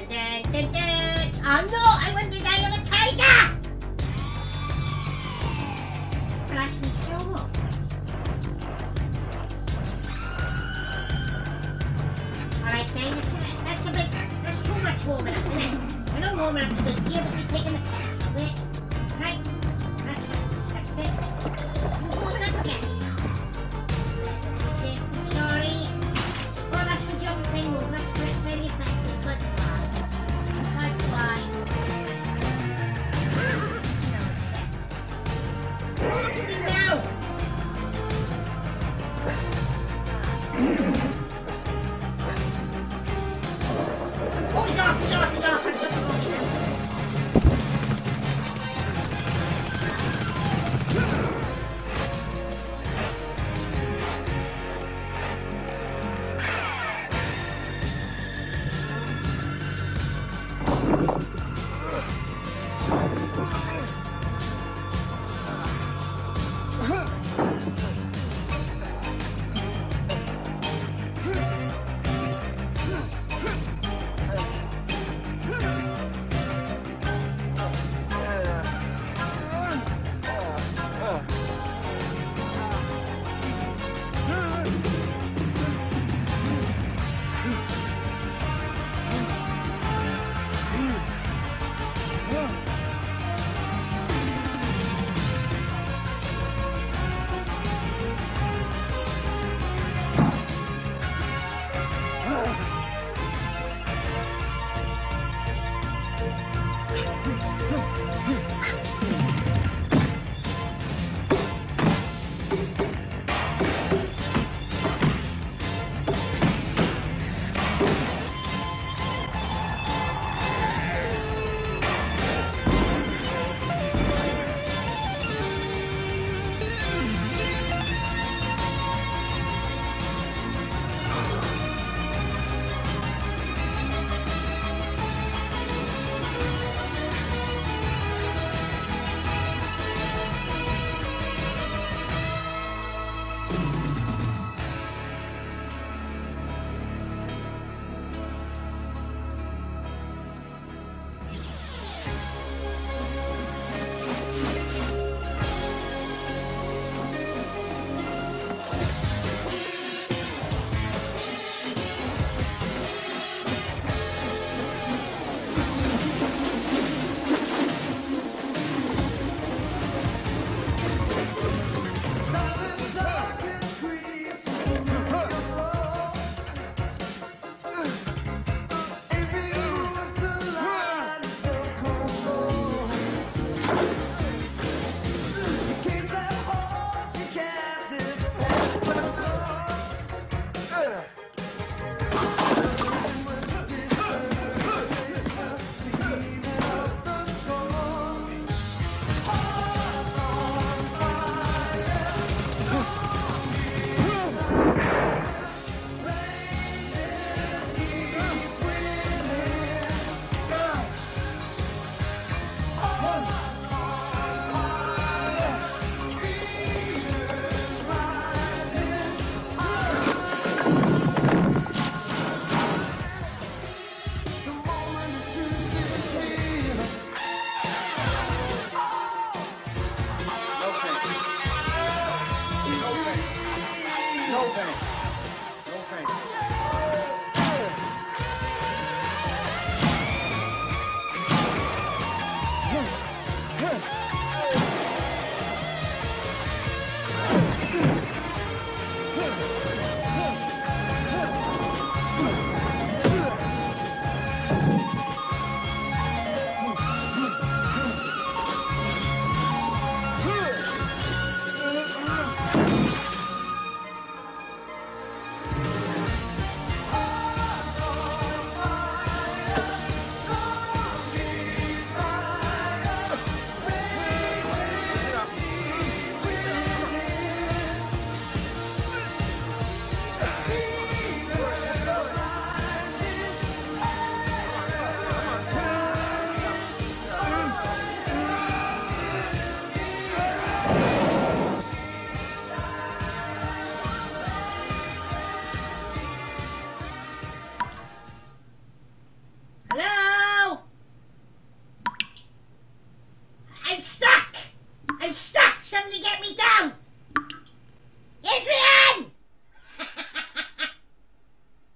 Oh no, I want to die of a tiger! Flash would show up. Alright then, that's a bit, that's too much warming up, isn't it? I know warming up's good for you, but they're taking the piss of it. Right? That's fucking disgusting. It's warming up again. I'm sorry. Well, that's the jump thing, that's very effective, but... I'm stuck! I'm stuck! Somebody get me down!